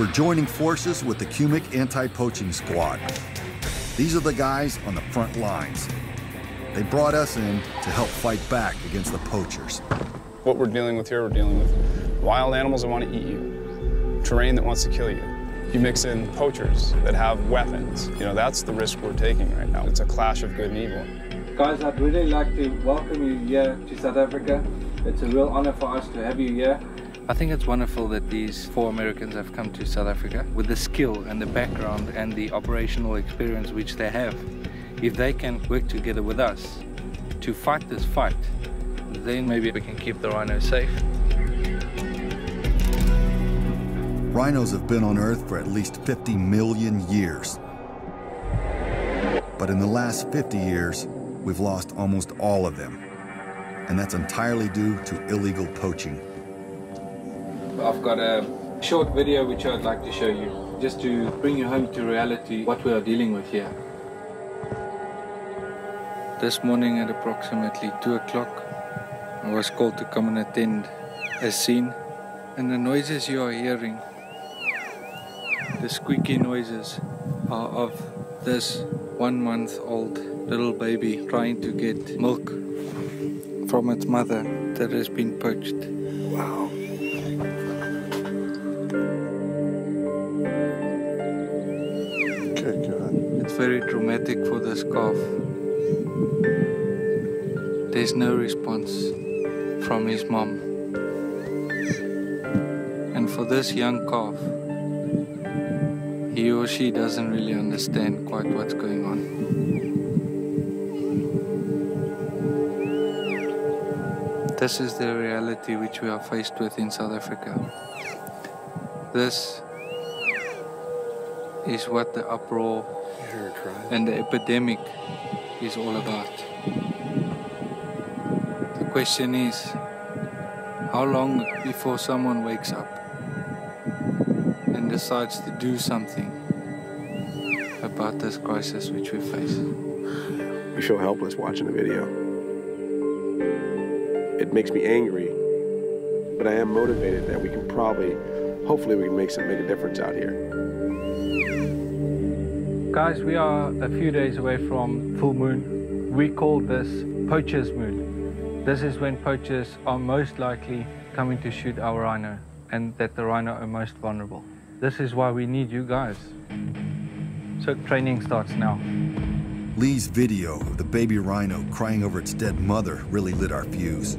We're joining forces with the Cumic Anti-Poaching Squad. These are the guys on the front lines. They brought us in to help fight back against the poachers. What we're dealing with here, we're dealing with wild animals that want to eat you, terrain that wants to kill you. You mix in poachers that have weapons. You know, that's the risk we're taking right now. It's a clash of good and evil. Guys, I'd really like to welcome you here to South Africa. It's a real honor for us to have you here. I think it's wonderful that these four Americans have come to South Africa with the skill and the background and the operational experience which they have. If they can work together with us to fight this fight, then maybe we can keep the rhino safe. Rhinos have been on Earth for at least 50 million years. But in the last 50 years, we've lost almost all of them. And that's entirely due to illegal poaching. I've got a short video which I'd like to show you, just to bring you home to reality what we are dealing with here. This morning at approximately 2 o'clock, I was called to come and attend a scene. And the noises you are hearing, the squeaky noises, are of this 1-month-old little baby trying to get milk from its mother that has been poached. Wow. It's very traumatic for this calf. There's no response from his mom. And for this young calf, he or she doesn't really understand quite what's going on. This is the reality which we are faced with in South Africa. This is what the uproar and the epidemic is all about. The question is, how long before someone wakes up and decides to do something about this crisis which we face? I feel helpless watching the video. It makes me angry, but I am motivated that we can probably, hopefully we can make a difference out here. Guys, we are a few days away from full moon. We call this poacher's moon. This is when poachers are most likely coming to shoot our rhino, and that the rhino are most vulnerable. This is why we need you guys. So training starts now. Lee's video of the baby rhino crying over its dead mother really lit our fuse.